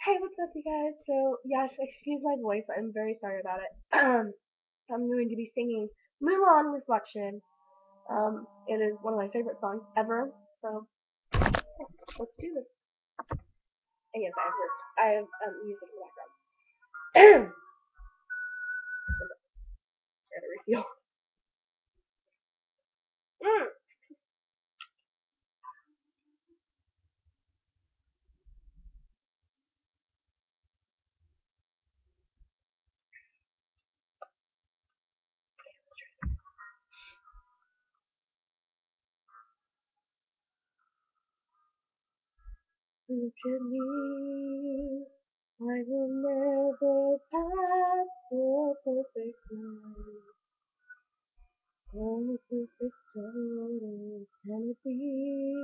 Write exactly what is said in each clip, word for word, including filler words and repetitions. Hey, what's up, you guys? So, yes, excuse my voice. I'm very sorry about it. I'm going to be singing Mulan Reflection. Um, it is one of my favorite songs ever. So, yeah, let's do this. And yes, I have words. I have um, music in the background. I gotta refuel. Mm. Look at me, I will never pass for perfect life. Only perfect total can it be.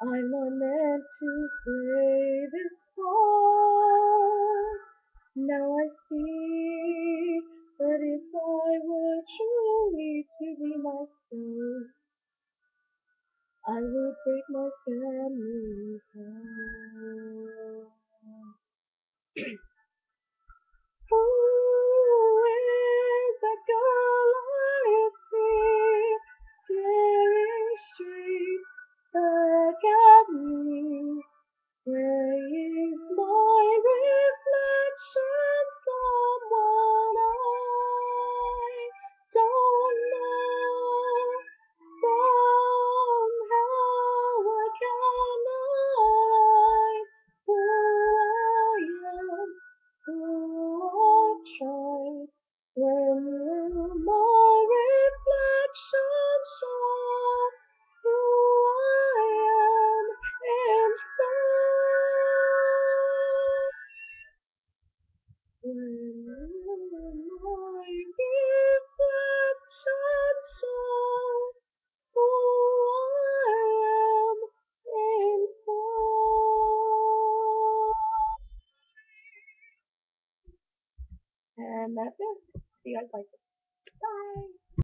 I'm not meant to play this part. Now I see that if I were truly to be myself, I would break my family's heart. Who is that girl I see, staring straight back at me? Where is my reflection? Someone I don't know. And that's it. See you guys later. Bye.